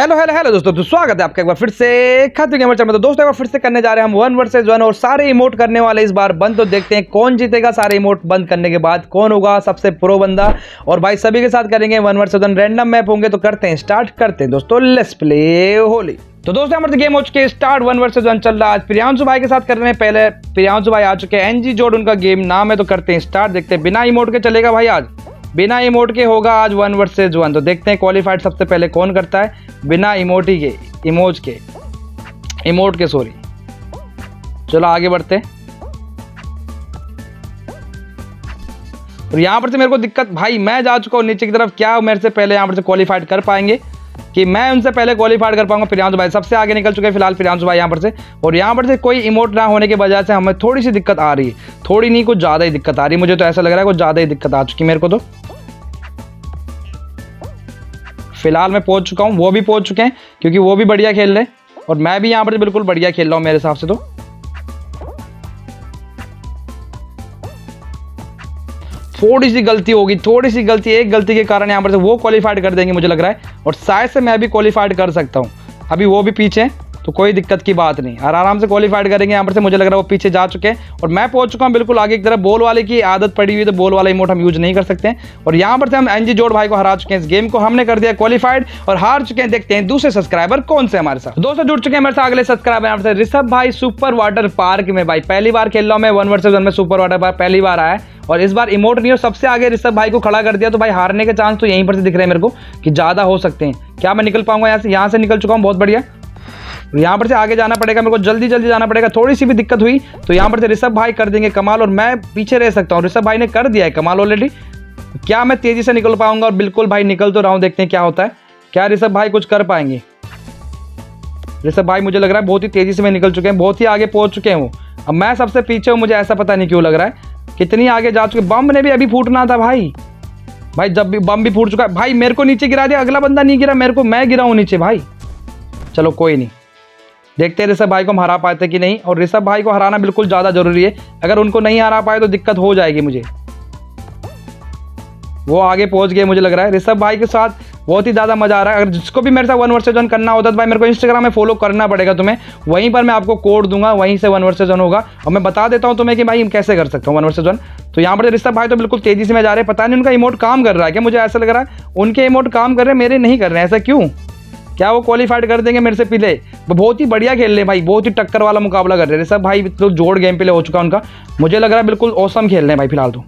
Hello hello hello दोस्तों, तो स्वागत है आपका एक बार फिर से खातू गेमर चैनल में। तो दोस्तों एक बार फिर से करने जा रहे हैं हम 1 वर्सेस 1 और सारे इमोट करने वाले इस बार बंद। तो देखते हैं कौन जीतेगा। सारे इमोट बंद करने के बाद कौन होगा सबसे प्रो बंदा। और भाई सभी के साथ करेंगे 1 वर्सेस 1 रैंडम मैप होंगे। तो करते हैं स्टार्ट, करते हैं दोस्तों, लेट्स प्ले होली। तो दोस्तों हमारे गेम हो चुके स्टार्ट, 1 वर्सेस 1 चल रहा है। आज प्रियांशु भाई के साथ कर रहे हैं। पहले प्रियांशु भाई आ चुके हैं, एनजी जोड़ उनका गेम नाम है। तो करते हैं स्टार्ट, देखते हैं बिना इमोट के चलेगा भाई, आज बिना इमोट के होगा आज 1 वर्सेस 1। तो देखते हैं क्वालिफाइड सबसे पहले कौन करता है बिना इमोटी के, इमोट के सॉरी। चलो आगे बढ़ते हैं। और यहाँ पर से मेरे को दिक्कत, भाई मैं जा चुका हूँ नीचे की तरफ, क्या मेरे से पहले यहाँ पर से क्वालिफाइड कर पाएंगे कि मैं उनसे पहले क्वालिफाइड कर पाऊंगा। प्रियांशु भाई सबसे आगे निकल चुके हैं फिलहाल प्रियांशु भाई यहाँ पर से। और यहाँ पर से कोई इमोट ना होने की वजह से हमें थोड़ी सी दिक्कत आ रही है, थोड़ी नहीं कुछ ज़्यादा ही दिक्कत आ रही है। मुझे तो ऐसा लग रहा है कुछ ज़्यादा ही दिक्कत आ चुकी मेरे को। तो फिलहाल मैं पहुँच चुका हूँ, वो भी पहुँच चुके हैं क्योंकि वो भी बढ़िया खेल रहे हैं और मैं भी यहाँ पर बिल्कुल बढ़िया खेल रहा हूँ मेरे हिसाब से। तो थोड़ी सी गलती होगी, थोड़ी सी गलती, एक गलती के कारण यहाँ पर से वो क्वालिफाइड कर देंगे मुझे लग रहा है। और शायद से मैं भी क्वालिफाइड कर सकता हूँ, अभी वो भी पीछे हैं तो कोई दिक्कत की बात नहीं, और आराम से क्वालिफाइड करेंगे। यहाँ पर से मुझे लग रहा है वो पीछे जा चुके हैं और मैं पहुँच चुका हूँ बिल्कुल आगे की तरफ। बॉल वाले की आदत पड़ी हुई, तो बॉल वाला इमोट हम यूज़ नहीं कर सकते हैं। और यहाँ पर से हम एनजी जोड़ भाई को हरा चुके हैं, इस गेम को हमने कर दिया क्वालिफाइड और हार चुके हैं। देखते हैं दूसरे सब्सक्राइबर कौन से हमारे साथ। दोस्तों जुड़ चुके हैं हमारे साथ अगले सब्सक्राइबर यहाँ से ऋषभ भाई, सुपर वाटर पार्क में। भाई पहली बार खेल रहा हूँ मैं 1 वर्सेस 1 में, सुपर वाटर पार्क पहली बार आया और इस बार इमोट नहीं हो, सबसे आगे ऋषभ भाई को खड़ा कर दिया। तो भाई हारने के चांस तो यहीं पर से दिख रहे हैं मेरे को कि ज़्यादा हो सकते हैं। क्या मैं निकल पाऊंगा यहाँ से? यहाँ से निकल चुका हूँ, बहुत बढ़िया। यहाँ पर से आगे जाना पड़ेगा मेरे को, जल्दी जल्दी जाना पड़ेगा। थोड़ी सी भी दिक्कत हुई तो यहाँ पर से ऋषभ भाई कर देंगे कमाल और मैं पीछे रह सकता हूँ। ऋषभ भाई ने कर दिया है कमाल ऑलरेडी। क्या मैं तेज़ी से निकल पाऊंगा? और बिल्कुल भाई निकल तो रहा हूँ, देखते हैं क्या होता है। क्या ऋषभ भाई कुछ कर पाएंगे? ऋषभ भाई मुझे लग रहा है बहुत ही तेज़ी से मैं निकल चुके हैं, बहुत ही आगे पहुँच चुके हैं वो। अब मैं सबसे पीछे हूँ, मुझे ऐसा पता नहीं क्यों लग रहा है, कितनी आगे जा चुके। बम ने भी अभी फूटना था भाई, भाई जब भी बम भी फूट चुका है भाई। मेरे को नीचे गिरा दिया, अगला बंदा नहीं गिरा मेरे को, मैं गिरा हूँ नीचे भाई। चलो कोई नहीं, देखते हैं ऋषभ भाई को हम हरा पाते कि नहीं। और ऋषभ भाई को हराना बिल्कुल ज़्यादा ज़रूरी है, अगर उनको नहीं हरा पाए तो दिक्कत हो जाएगी मुझे। वो आगे पहुँच गए मुझे लग रहा है, ऋषभ भाई के साथ बहुत ही ज़्यादा मज़ा आ रहा है। अगर जिसको भी मेरे साथ 1 वर्सेस 1 करना होता है तो भाई मेरे को इंस्टाग्राम में फॉलो करना पड़ेगा तुम्हें, वहीं पर मैं आपको कोड दूंगा, वहीं से 1 वर्सेस 1 होगा। और मैं बता देता हूँ तुम्हें कि भाई कैसे कर सकता हूँ 1 वर्सेस 1। तो यहाँ पर ऋषभ भाई तो बिल्कुल तेज़ी से मैं जा रहे हैं, पता नहीं उनका इमोट काम कर रहा है क्या, मुझे ऐसा लग रहा है उनके इमोट काम कर रहे हैं, मेरे नहीं कर रहे हैं। ऐसा क्यों? क्या वो क्वालिफाइड कर देंगे मेरे से पहले? वो बहुत ही बढ़िया खेल रहे हैं भाई, बहुत ही टक्कर वाला मुकाबला कर रहे हैं ऋषभ भाई। तो जोड़ गेम प्ले हो चुका उनका, मुझे लग रहा है बिल्कुल औसम खेल रहे हैं भाई फिलहाल। तो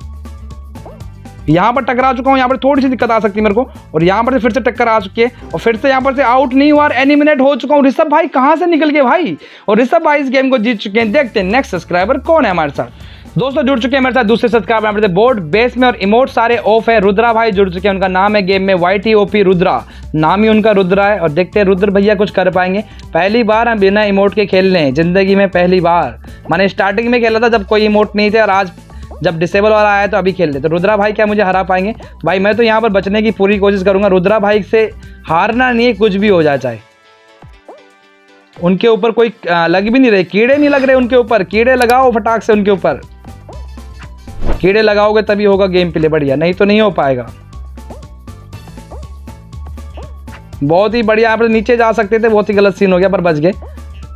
यहाँ पर टकरा चुका हूँ, यहाँ पर थोड़ी सी दिक्कत आ सकती है मेरे को। और यहाँ पर से फिर से टक्कर आ चुकी है और फिर से यहाँ पर से आउट नहीं हुआ और एलिमिनेट हो चुका हूँ। ऋषभ भाई कहाँ से निकल गए भाई, और ऋषभ भाई इस गेम को जीत चुके हैं। देखते हैं नेक्स्ट सब्सक्राइबर कौन है हमारे साथ। दोस्तों जुड़ चुके हैं मेरे साथ दूसरे सब्सक्राइबर यहाँ पर से बोर्ड बेस में, और इमोट सारे ऑफ है। रुद्रा भाई जुड़ चुके हैं, उनका नाम है गेम में YTOP रुद्रा, नाम ही उनका रुद्रा है। और देखते हैं रुद्र भैया कुछ कर पाएंगे। पहली बार हम बिना इमोट के खेल रहे हैं जिंदगी में, पहली बार। मैंने स्टार्टिंग में खेला था जब कोई इमोट नहीं थे, और आज जब डिसेबल वाला आया तो अभी खेल रहे। तो रुद्रा भाई क्या मुझे हरा पाएंगे? भाई मैं तो यहाँ पर बचने की पूरी कोशिश करूंगा, रुद्रा भाई से हारना नहीं है कुछ भी हो जाए चाहे। उनके ऊपर कोई लग भी नहीं रहे, कीड़े नहीं लग रहे उनके ऊपर। कीड़े लगाओ फटाक से उनके ऊपर, कीड़े लगाओगे तभी होगा गेम प्ले बढ़िया, नहीं तो नहीं हो पाएगा। बहुत ही बढ़िया, यहाँ पर नीचे जा सकते थे, बहुत ही गलत सीन हो गया पर बच गए।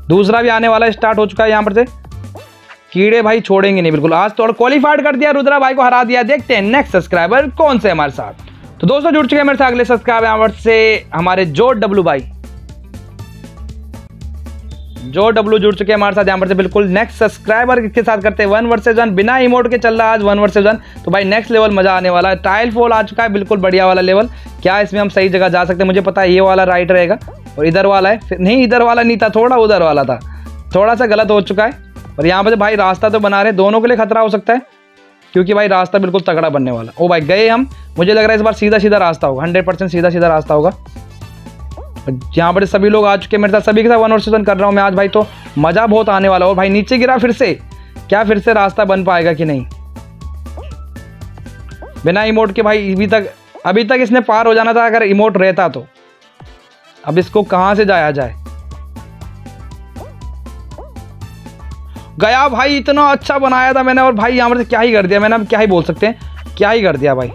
दूसरा भी आने वाला स्टार्ट हो चुका है यहाँ पर से, कीड़े भाई छोड़ेंगे नहीं बिल्कुल आज तो। और क्वालिफाइड कर दिया, रुद्रा भाई को हरा दिया। देखते हैं नेक्स्ट सब्सक्राइबर कौन से हमारे साथ। तो दोस्तों जुड़ चुके हैं मेरे साथ अगले सब्सक्राइबर से हमारे जोड़ डब्लू भाई। जोड़ डब्लू जुड़ चुके हैं हमारे साथ यहाँ पर से बिल्कुल। नेक्स्ट सब्सक्राइबर के साथ करते हैं 1 वर्सेस 1, बिना इमोट के चल रहा है आज 1 वर्सेस 1। तो भाई नेक्स्ट लेवल मजा आने वाला है, टाइल फॉल आ चुका है बिल्कुल बढ़िया वाला लेवल। क्या इसमें हम सही जगह जा सकते हैं? मुझे पता है ये वाला राइट रहेगा और इधर वाला है, नहीं इधर वाला नहीं था, थोड़ा उधर वाला था, थोड़ा सा गलत हो चुका है। और यहाँ पर से भाई रास्ता तो बना रहे, दोनों के लिए खतरा हो सकता है क्योंकि भाई रास्ता बिल्कुल तगड़ा बनने वाला। ओ भाई गए हम, मुझे लग रहा है इस बार सीधा सीधा रास्ता होगा, 100% सीधा सीधा रास्ता होगा। यहाँ पर सभी लोग आ चुके हैं मेरे साथ, सभी के साथ 1 वर्सेस 1 कर रहा हूँ मैं आज भाई, तो मज़ा बहुत आने वाला। और भाई नीचे गिरा फिर से, क्या फिर से रास्ता बन पाएगा कि नहीं बिना इमोट के? भाई अभी तक इसने पार हो जाना था अगर इमोट रहता तो। अब इसको कहाँ से जाया जाए? गया भाई, इतना अच्छा बनाया था मैंने और भाई यहाँ पर से क्या ही कर दिया मैंने, अब क्या ही बोल सकते हैं, क्या ही कर दिया भाई।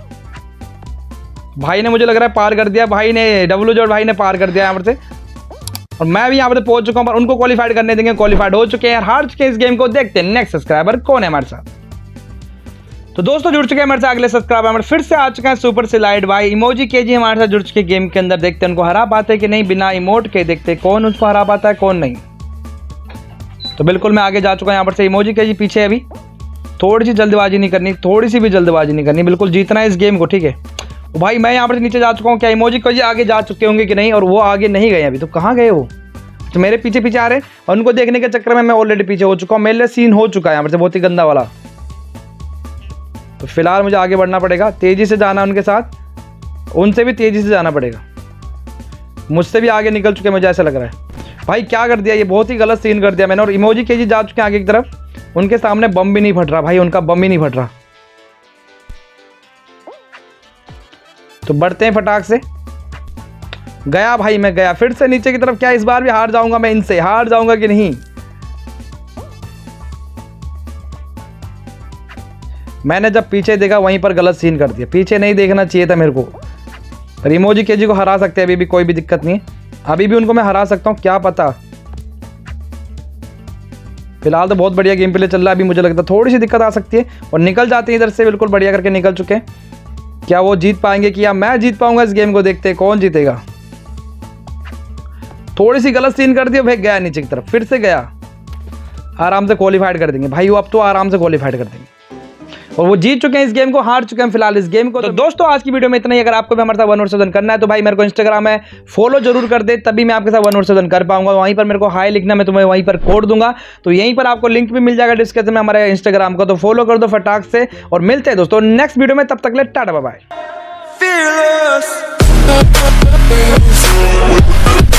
भाई ने मुझे लग रहा है पार कर दिया, भाई ने डब्ल्यूजेड भाई ने पार कर दिया यहाँ पर से, और मैं भी यहाँ पर पहुंच चुका हूँ, पर उनको क्वालिफाइड करने देंगे। क्वालिफाइड हो चुके हैं, हार चुके हैं इस गेम को। देखते हैं नेक्स्ट सब्सक्राइबर कौन है हमारे साथ। तो दोस्तों जुड़ चुके हैं हमारे साथ अगले सब्सक्राइबर, हमारे फिर से आ चुके हैं सुपर सिलाइड भाई इमोजी के जी हमारे साथ जुड़ चुके गेम के अंदर। देखते हैं उनको हरा पाते कि नहीं, बिना इमोट के देखते कौन उसको हरा पाता है कौन नहीं। तो बिल्कुल मैं आगे जा चुका हूँ यहाँ पर से, इमोजी के जी पीछे अभी। थोड़ी सी जल्दबाजी नहीं करनी, थोड़ी सी भी जल्दबाजी नहीं करनी, बिल्कुल जीतना है इस गेम को, ठीक है। तो भाई मैं यहाँ पर नीचे जा चुका हूँ, क्या इमोजी के जी आगे जा चुके होंगे कि नहीं, और वो आगे नहीं गए अभी, तो कहाँ गए वो, तो मेरे पीछे पीछे आ रहे, और उनको देखने के चक्कर में मैं ऑलरेडी पीछे हो चुका हूँ। मेरे लिए सीन हो चुका है यहाँ पर से बहुत ही गंदा वाला। तो फिलहाल मुझे आगे बढ़ना पड़ेगा, तेज़ी से जाना उनके साथ, उनसे भी तेज़ी से जाना पड़ेगा, मुझसे भी आगे निकल चुके हैं मुझे ऐसा लग रहा है। भाई क्या कर दिया, ये बहुत ही गलत सीन कर दिया मैंने, और इमोजी के जी जा चुके हैं आगे की तरफ। उनके सामने बम भी नहीं फट रहा भाई, उनका बम भी नहीं फट रहा। तो बढ़ते हैं फटाक से, गया भाई मैं गया फिर से नीचे की तरफ। क्या इस बार भी हार जाऊंगा मैं, इनसे हार जाऊंगा कि नहीं। मैंने जब पीछे देखा वहीं पर गलत सीन कर दिया, पीछे नहीं देखना चाहिए था मेरे को। पर इमोजी के जी को हरा सकते हैं अभी भी, कोई भी दिक्कत नहीं है, अभी भी उनको मैं हरा सकता हूँ, क्या पता। फिलहाल तो बहुत बढ़िया गेम प्ले चल रहा है, अभी मुझे लगता है थोड़ी सी दिक्कत आ सकती है, और निकल जाते हैं इधर से, बिल्कुल बढ़िया करके निकल चुके हैं। क्या वो जीत पाएंगे कि या मैं जीत पाऊंगा इस गेम को, देखते हैं कौन जीतेगा। थोड़ी सी गलत सीन कर दिया भाई, गया नीचे की तरफ फिर से गया। आराम से क्वालिफाइड कर देंगे भाई वो, अब तो आराम से क्वालिफाइड कर देंगे, और वो जीत चुके हैं इस गेम को, हार चुके हैं फिलहाल इस गेम को। तो दोस्तों आज की वीडियो में इतना ही। अगर आपको भी हमारे साथ 1 और 7 करना है तो भाई मेरे को इंस्टाग्राम है फॉलो जरूर कर दे, तभी मैं आपके साथ 1 और 7 कर पाऊंगा। वहीं पर मेरे को हाई लिखना, मैं तुम्हें वहीं पर कोड दूंगा, तो यहीं पर आपको लिंक भी मिल जाएगा डिस्क्रिप्शन में हमारे इंस्टाग्राम का, तो फॉलो कर दो फटाक से। और मिलते हैं दोस्तों नेक्स्ट वीडियो में, तब तक ले टाटा बाय बाय।